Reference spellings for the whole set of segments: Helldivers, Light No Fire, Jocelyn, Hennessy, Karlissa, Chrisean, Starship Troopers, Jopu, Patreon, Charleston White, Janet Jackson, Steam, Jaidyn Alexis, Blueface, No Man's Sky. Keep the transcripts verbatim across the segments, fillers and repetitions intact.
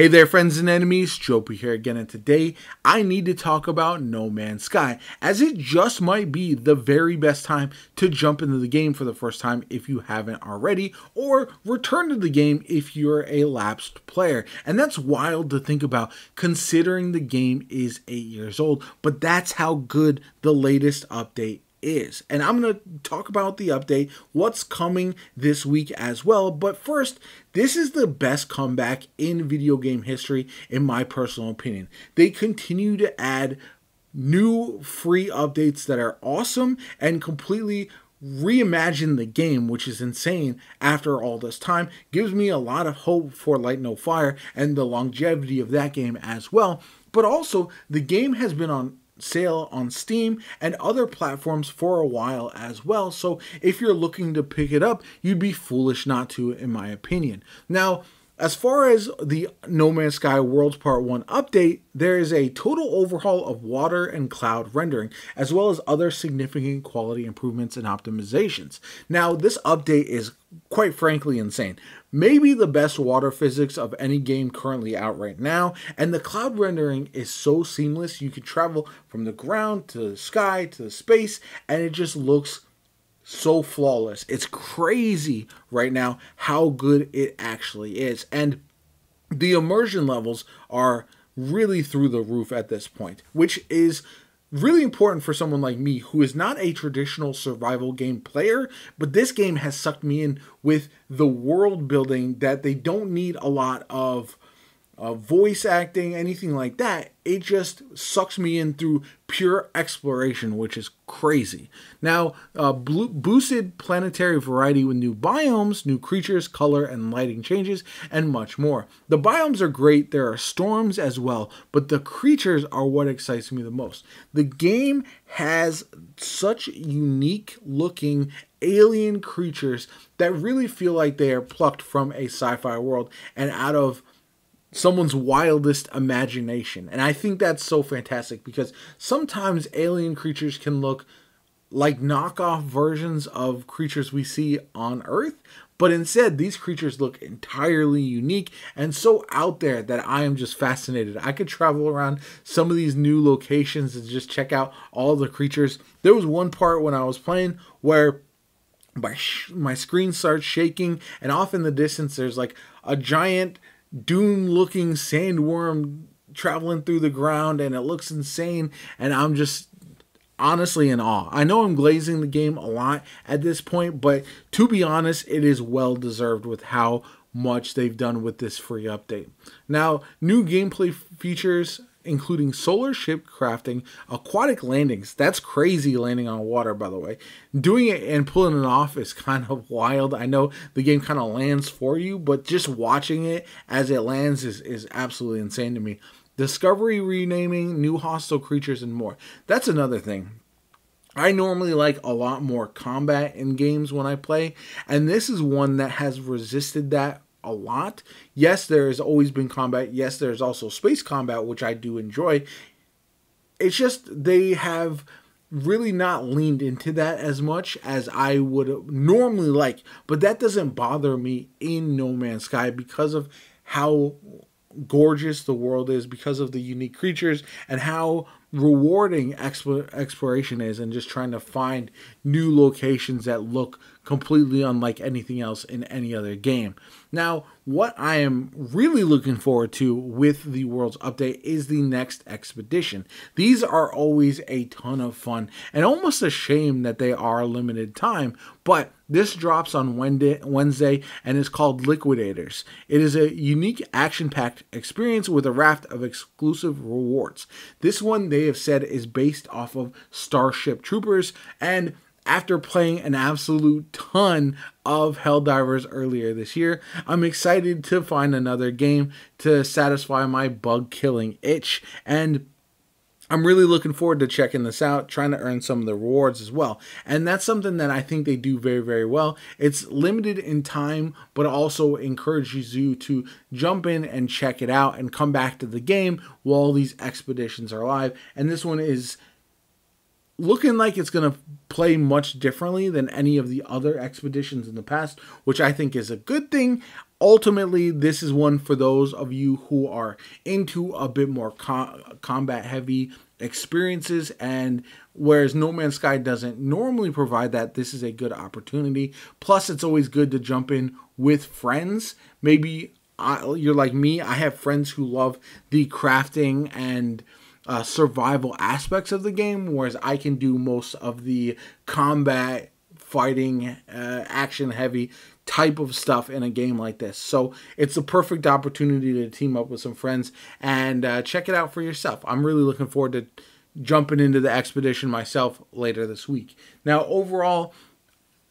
Hey there friends and enemies, Jopu here again, and today I need to talk about No Man's Sky, as it just might be the very best time to jump into the game for the first time if you haven't already, or return to the game if you're a lapsed player. And that's wild to think about considering the game is eight years old, but that's how good the latest update is. is and I'm going to talk about the update, what's coming this week as well. But first, this is the best comeback in video game history, in my personal opinion. They continue to add new free updates that are awesome and completely reimagine the game, which is insane after all this time. Gives me a lot of hope for Light No Fire and the longevity of that game as well. But also, the game has been on sale on Steam and other platforms for a while as well, so if you're looking to pick it up, you'd be foolish not to, in my opinion. Now, as far as the No Man's Sky Worlds Part one update, there is a total overhaul of water and cloud rendering, as well as other significant quality improvements and optimizations. Now, this update is quite frankly insane. Maybe the best water physics of any game currently out right now, and the cloud rendering is so seamless. You can travel from the ground to the sky to the space, and it just looks so flawless. It's crazy right now how good it actually is. And the immersion levels are really through the roof at this point, which is really important for someone like me who is not a traditional survival game player, but this game has sucked me in with the world building that they don't need a lot of Uh, voice acting, anything like that. It just sucks me in through pure exploration, which is crazy. Now, uh, boosted planetary variety with new biomes, new creatures, color and lighting changes, and much more. The biomes are great. There are storms as well, but the creatures are what excites me the most. The game has such unique looking alien creatures that really feel like they are plucked from a sci-fi world and out of someone's wildest imagination. And I think that's so fantastic, because sometimes alien creatures can look like knockoff versions of creatures we see on Earth, but instead these creatures look entirely unique and so out there that I am just fascinated. I could travel around some of these new locations and just check out all the creatures. There was one part when I was playing where my, sh my screen starts shaking, and off in the distance there's like a giant Doom-looking sandworm traveling through the ground, and it looks insane, and I'm just honestly in awe. I know I'm glazing the game a lot at this point, but to be honest, it is well deserved with how much they've done with this free update. Now, new gameplay features including solar ship crafting, aquatic landings — that's crazy, landing on water, by the way. Doing it and pulling it off is kind of wild. I know the game kind of lands for you, but just watching it as it lands is, is absolutely insane to me. Discovery renaming, new hostile creatures, and more. That's another thing. I normally like a lot more combat in games when I play, and this is one that has resisted that a lot. Yes, there has always been combat. Yes, there's also space combat, which I do enjoy. It's just they have really not leaned into that as much as I would normally like, but that doesn't bother me in No Man's Sky because of how gorgeous the world is, because of the unique creatures, and how rewarding exploration is, and just trying to find new locations that look completely unlike anything else in any other game. Now, what I am really looking forward to with the Worlds update is the next expedition. These are always a ton of fun, and almost a shame that they are limited time, but this drops on Wednesday and is called Liquidators. It is a unique action-packed experience with a raft of exclusive rewards. This one, they have said, is based off of Starship Troopers, and after playing an absolute ton of Helldivers earlier this year, I'm excited to find another game to satisfy my bug-killing itch, and I'm really looking forward to checking this out, trying to earn some of the rewards as well. And that's something that I think they do very, very well. It's limited in time, but also encourages you to jump in and check it out and come back to the game while these expeditions are live. And this one is looking like it's going to play much differently than any of the other expeditions in the past, which I think is a good thing. ultimately, this is one for those of you who are into a bit more com combat heavy experiences, and whereas No Man's Sky doesn't normally provide that, this is a good opportunity. Plus, it's always good to jump in with friends. Maybe I, you're like me, I have friends who love the crafting and uh, survival aspects of the game, whereas I can do most of the combat, fighting, uh, action heavy type of stuff in a game like this. So it's a perfect opportunity to team up with some friends and uh, check it out for yourself. I'm really looking forward to jumping into the expedition myself later this week. Now, overall,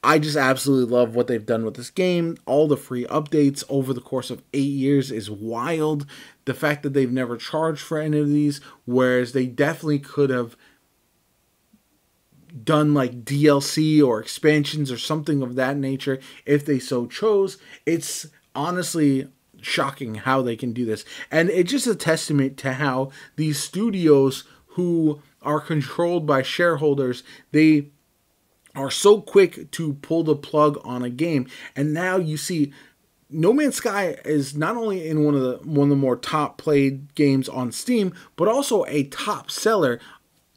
I just absolutely love what they've done with this game. All the free updates over the course of eight years is wild. The fact that they've never charged for any of these, whereas they definitely could have done like D L C or expansions or something of that nature if they so chose. It's honestly shocking how they can do this. And it's just a testament to how these studios who are controlled by shareholders, they are so quick to pull the plug on a game. And now you see No Man's Sky is not only in one of the one of the more top played games on Steam, but also a top seller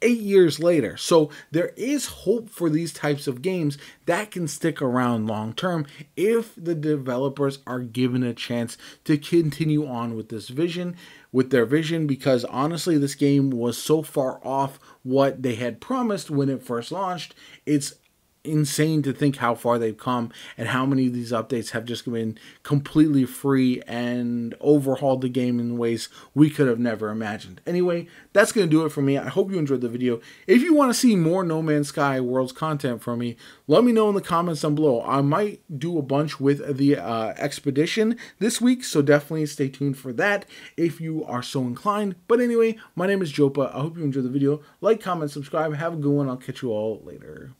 eight years later. So there is hope for these types of games that can stick around long term if the developers are given a chance to continue on with this vision, with their vision, because honestly, this game was so far off what they had promised when it first launched. It's insane to think how far they've come and how many of these updates have just been completely free and overhauled the game in ways we could have never imagined. Anyway, that's going to do it for me. I hope you enjoyed the video. If you want to see more No Man's Sky Worlds content from me, let me know in the comments down below. I might do a bunch with the uh, expedition this week, so definitely stay tuned for that if you are so inclined. But anyway, my name is Jopa. I hope you enjoyed the video. Like, comment, subscribe. Have a good one. I'll catch you all later.